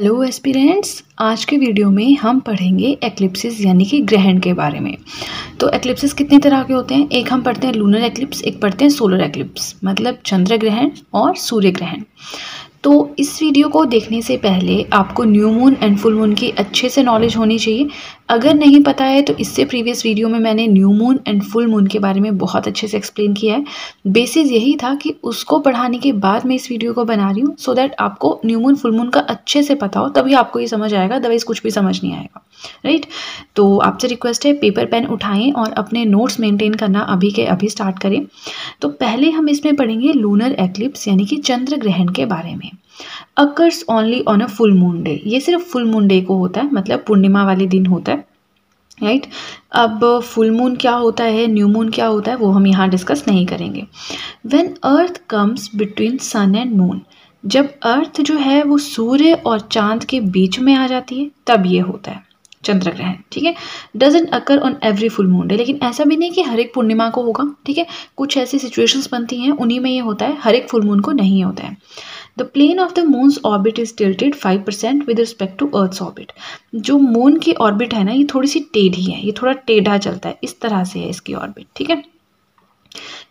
Hello aspirants, आज के video में हम पढ़ेंगे एक्लिप्सिस यानी कि ग्रहण के बारे में। तो एक्लिप्सिस कितने तरह के होते हैं? एक हम पढ़ते हैं लूनर एक्लिप्स, एक पढ़ते हैं सोलर एक्लिप्स, मतलब चंद्र ग्रहण और सूर्य ग्रहण। तो इस वीडियो को देखने से पहले आपको new moon and full moon की अच्छे से नॉलेज होनी चाहिए। अगर नहीं पता है तो इससे प्रीवियस वीडियो में मैंने new moon and full moon के बारे में बहुत अच्छे से एक्सप्लेन किया है। बेसिस यही था कि उसको पढ़ाने के बाद मैं इस वीडियो को बना रही हूँ, सो दैट आपको न्यू मून फुल मून का अच्छे से पता हो, तभी आपको ये समझ आएगा, अदरवाइज कुछ भी समझ नहीं आएगा। राइट, तो आपसे रिक्वेस्ट है पेपर पेन उठाएँ और अपने नोट्स मेंटेन करना अभी के अभी स्टार्ट करें। तो पहले हम इसमें पढ़ेंगे लूनर एक्लिप्स यानी कि चंद्र ग्रहण के बारे में। Occurs only on a full moon day, ये सिर्फ फुल मून डे को होता है, मतलब पूर्णिमा वाले दिन होता है। राइट, अब फुल मून क्या होता है, न्यू मून क्या होता है, वो हम यहाँ डिस्कस नहीं करेंगे। When earth comes between sun and moon, जब अर्थ जो है वो सूर्य और चांद के बीच में आ जाती है, तब ये होता है चंद्र ग्रहण। ठीक है, doesn't occur on every full moon day, लेकिन ऐसा भी नहीं कि हर एक पूर्णिमा को होगा। ठीक है, कुछ ऐसी सिचुएशंस बनती हैं उन्हीं में ये होता है, हर एक फुल मून को नहीं होता है। The plane of the moon's orbit is tilted 5% with respect to earth orbit. जो मून की ऑर्बिट है ना, ये थोड़ी सी टेढ़ी है, ये थोड़ा टेढ़ा चलता है, इस तरह से है इसकी ऑर्बिट। ठीक है,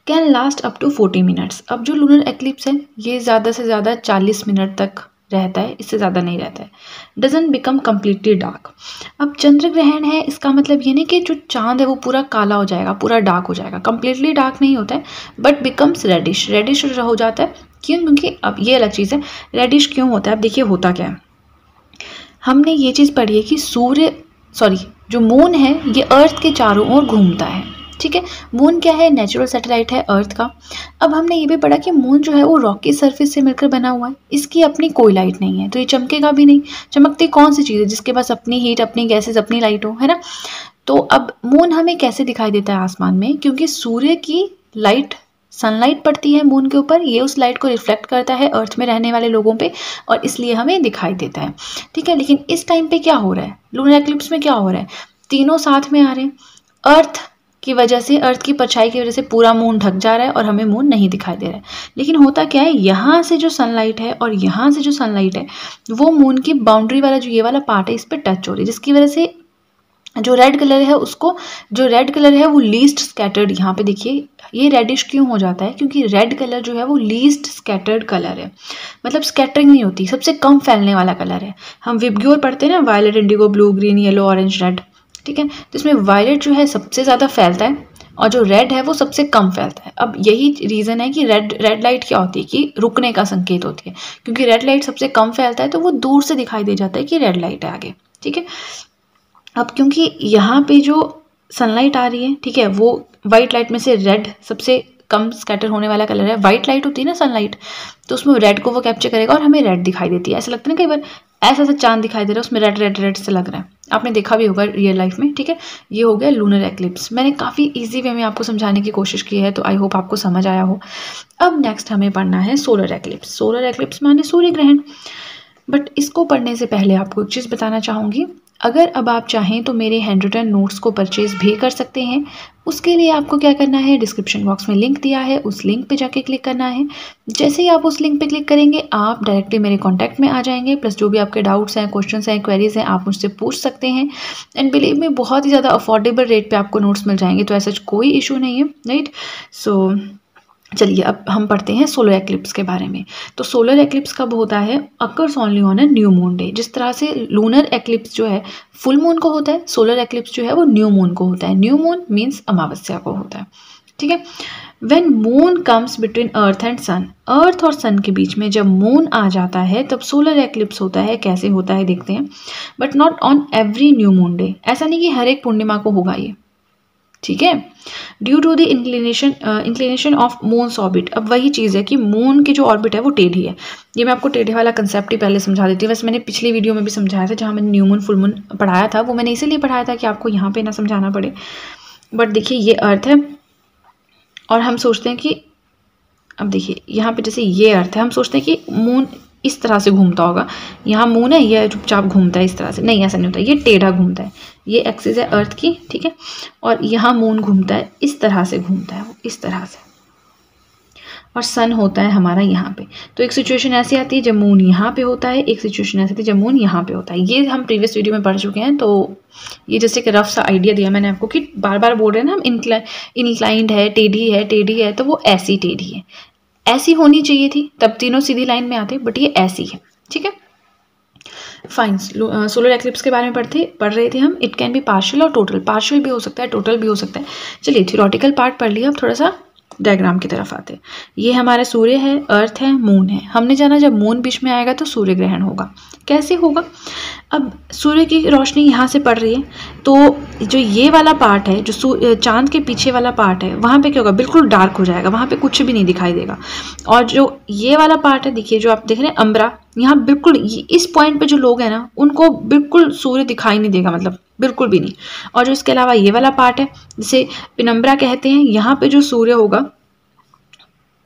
can last up to 40 minutes. अब जो लूनर एक्लिप्स है ये ज़्यादा से ज़्यादा 40 मिनट तक रहता है, इससे ज़्यादा नहीं रहता है। Doesn't become completely dark. अब चंद्र ग्रहण है, इसका मतलब ये नहीं कि जो चांद है वो पूरा काला हो जाएगा, पूरा डार्क हो जाएगा, कम्प्लीटली डार्क नहीं होता है, बट बिकम्स रेडिश, रेडिश हो जाता है। क्यों? क्योंकि अब ये अलग चीज़ है, रेडिश क्यों होता है, अब देखिए होता क्या है। हमने ये चीज़ पढ़ी है कि जो मून है ये अर्थ के चारों ओर घूमता है। ठीक है, मून क्या है, नेचुरल सैटेलाइट है अर्थ का। अब हमने ये भी पढ़ा कि मून जो है वो रॉक की सर्फेस से मिलकर बना हुआ है, इसकी अपनी कोई लाइट नहीं है, तो ये चमकेगा भी नहीं। चमकती कौन सी चीज़ है जिसके पास अपनी हीट, अपनी गैसेज, अपनी लाइट हो, है ना। तो अब मून हमें कैसे दिखाई देता है आसमान में, क्योंकि सूर्य की लाइट, सनलाइट पड़ती है मून के ऊपर, ये उस लाइट को रिफ्लेक्ट करता है अर्थ में रहने वाले लोगों पे, और इसलिए हमें दिखाई देता है। ठीक है, लेकिन इस टाइम पे क्या हो रहा है, लूनर एक्लिप्स में क्या हो रहा है, तीनों साथ में आ रहे हैं। अर्थ की वजह से, अर्थ की परछाई की वजह से पूरा मून ढक जा रहा है और हमें मून नहीं दिखाई दे रहा है। लेकिन होता क्या है, यहाँ से जो सनलाइट है और यहाँ से जो सनलाइट है वो मून की बाउंड्री वाला जो ये वाला पार्ट है, इस पर टच हो रही है, जिसकी वजह से जो रेड कलर है उसको, जो रेड कलर है वो लीस्ट स्कैटर्ड, यहाँ पे देखिए ये रेडिश क्यों हो जाता है, क्योंकि रेड कलर जो है वो लीस्ट स्कैटर्ड कलर है, मतलब स्कैटरिंग नहीं होती, सबसे कम फैलने वाला कलर है। हम विबग्योर पढ़ते हैं ना, violet, indigo, blue, green, yellow, orange, red. ठीक है, तो इसमें वायलेट जो है सबसे ज़्यादा फैलता है और जो रेड है वो सबसे कम फैलता है। अब यही रीज़न है कि रेड लाइट क्या होती है कि रुकने का संकेत होती है, क्योंकि रेड लाइट सबसे कम फैलता है तो वो दूर से दिखाई दे जाता है कि रेड लाइट है आगे। ठीक है, अब क्योंकि यहाँ पे जो सनलाइट आ रही है, ठीक है, वो वाइट लाइट में से रेड सबसे कम स्कैटर होने वाला कलर है, वाइट लाइट होती है ना सनलाइट, तो उसमें रेड को वो कैप्चर करेगा और हमें रेड दिखाई देती है। ऐसा लगता है ना कई बार ऐसा ऐसा चांद दिखाई दे रहा है, उसमें रेड रेड रेड से लग रहा है, आपने देखा भी होगा रियल लाइफ में। ठीक है, ये हो गया लूनर एक्लिप्स। मैंने काफ़ी ईजी वे में आपको समझाने की कोशिश की है, तो आई होप आपको समझ आया हो। अब नेक्स्ट हमें पढ़ना है सोलर एक्लिप्स। सोलर एक्लिप्स माने सूर्य ग्रहण, बट इसको पढ़ने से पहले आपको एक चीज़ बताना चाहूँगी। अगर अब आप चाहें तो मेरे हैंड रिटन नोट्स को परचेज़ भी कर सकते हैं। उसके लिए आपको क्या करना है, डिस्क्रिप्शन बॉक्स में लिंक दिया है, उस लिंक पे जाके क्लिक करना है। जैसे ही आप उस लिंक पे क्लिक करेंगे, आप डायरेक्टली मेरे कॉन्टैक्ट में आ जाएंगे, प्लस जो भी आपके डाउट्स हैं, क्वेश्चंस हैं, क्वेरीज हैं, आप मुझसे पूछ सकते हैं। एंड बिलीव मी, बहुत ही ज़्यादा अफोर्डेबल रेट पर आपको नोट्स मिल जाएंगे, तो ऐसा कोई इशू नहीं है। राइट, सो चलिए अब हम पढ़ते हैं सोलर एक्लिप्स के बारे में। तो सोलर एक्लिप्स कब होता है, occurs only on a new moon day. जिस तरह से लूनर एक्लिप्स जो है फुल मून को होता है, सोलर एक्लिप्स जो है वो न्यू मून को होता है। न्यू मून मीन्स अमावस्या को होता है। ठीक है, when moon comes between earth and sun, earth और सन के बीच में जब मून आ जाता है तब सोलर एक्लिप्स होता है। कैसे होता है देखते हैं। But not on every new moon day, ऐसा नहीं कि हर एक पूर्णिमा को होगा ये। ठीक है, due to the inclination of moon's orbit. अब वही चीज़ है कि मून की जो ऑर्बिट है वो टेढ़ी है। ये मैं आपको टेढ़े वाला कंसेप्ट ही पहले समझा देती हूँ। वैसे मैंने पिछली वीडियो में भी समझाया था, जहाँ मैंने न्यू मून फुल मून पढ़ाया था, वो मैंने इसीलिए पढ़ाया था कि आपको यहाँ पे ना समझाना पड़े। बट देखिए ये अर्थ है और हम सोचते हैं कि, अब देखिए यहाँ पर जैसे ये अर्थ है, हम सोचते हैं कि मून इस तरह से घूमता होगा, यहाँ मून है ये चुपचाप घूमता है इस तरह से, नहीं ऐसा नहीं होता, ये टेढ़ा घूमता है। ये एक्सिस है अर्थ की, ठीक है, और यहाँ मून घूमता है, इस तरह से घूमता है वो, इस तरह से। और सन होता है हमारा यहाँ पे। तो एक सिचुएशन ऐसी आती है जब मून यहाँ पे होता है, एक सिचुएशन ऐसी आती है जब मून यहाँ पे होता है। ये हम प्रीवियस वीडियो में पढ़ चुके हैं। तो ये जैसे कि रफ सा आइडिया दिया मैंने आपको कि बार बार बोल रहे हैं ना हम इनक्लाइंड है, टेढ़ी है, टेढ़ी है। तो वो ऐसी टेढ़ी है, ऐसी होनी चाहिए थी, तब तीनों सीधी लाइन में आते, बट ये ऐसी है। ठीक है, फाइन। सोलर एक्लिप्स के बारे में पढ़ रहे थे हम। इट कैन बी पार्शियल और टोटल, पार्शियल भी हो सकता है, टोटल भी हो सकता है। चलिए थियोरटिकल पार्ट पढ़ लिया, अब थोड़ा सा डायग्राम की तरफ आते हैं। ये हमारे सूर्य है, अर्थ है, मून है। हमने जाना जब मून बीच में आएगा तो सूर्य ग्रहण होगा। कैसे होगा? अब सूर्य की रोशनी यहाँ से पड़ रही है, तो जो ये वाला पार्ट है, जो चांद के पीछे वाला पार्ट है, वहाँ पे क्या होगा? बिल्कुल डार्क हो जाएगा, वहाँ पे कुछ भी नहीं दिखाई देगा। और जो ये वाला पार्ट है, देखिए जो आप देख रहे हैं अम्बरा, यहाँ बिल्कुल इस पॉइंट पे जो लोग हैं ना, उनको बिल्कुल सूर्य दिखाई नहीं देगा, मतलब बिल्कुल भी नहीं। और जो इसके अलावा ये वाला पार्ट है जिसे पिनम्बरा कहते हैं, यहाँ पे जो सूर्य होगा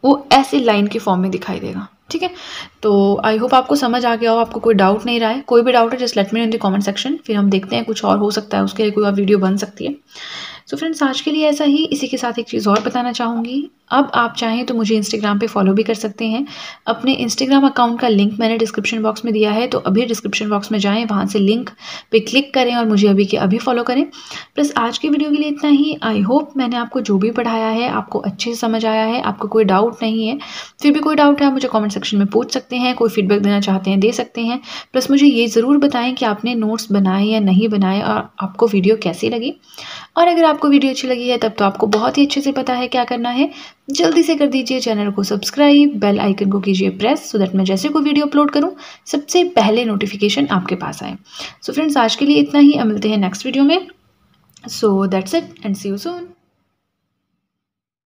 वो ऐसे लाइन के फॉर्म में दिखाई देगा। ठीक है, तो आई होप आपको समझ आ गया हो। आपको कोई डाउट नहीं रहा है? कोई भी डाउट है just let me in the comment section, फिर हम देखते हैं कुछ और हो सकता है, उसके लिए कोई और वीडियो बन सकती है। सो फ्रेंड्स, आज के लिए ऐसा ही। इसी के साथ एक चीज़ और बताना चाहूँगी, अब आप चाहें तो मुझे इंस्टाग्राम पे फॉलो भी कर सकते हैं। अपने इंस्टाग्राम अकाउंट का लिंक मैंने डिस्क्रिप्शन बॉक्स में दिया है, तो अभी डिस्क्रिप्शन बॉक्स में जाएं, वहाँ से लिंक पे क्लिक करें और मुझे अभी के अभी फॉलो करें। प्लस आज की वीडियो के लिए इतना ही। आई होप मैंने आपको जो भी पढ़ाया है आपको अच्छे से समझ आया है, आपको कोई डाउट नहीं है। फिर भी कोई डाउट है आप मुझे कॉमेंट सेक्शन में पूछ सकते हैं, कोई फीडबैक देना चाहते हैं दे सकते हैं। प्लस मुझे ये ज़रूर बताएँ कि आपने नोट्स बनाए या नहीं बनाए, और आपको वीडियो कैसी लगी। और अगर आपको वीडियो अच्छी लगी है तब तो आपको बहुत ही अच्छे से पता है क्या करना है। जल्दी से कर दीजिए चैनल को सब्सक्राइब, बेल आइकन को कीजिए प्रेस, सो दैट मैं जैसे कोई वीडियो अपलोड करूं सबसे पहले नोटिफिकेशन आपके पास आए। सो फ्रेंड्स, आज के लिए इतना ही। मिलते हैं नेक्स्ट वीडियो में। So that's it and see you soon.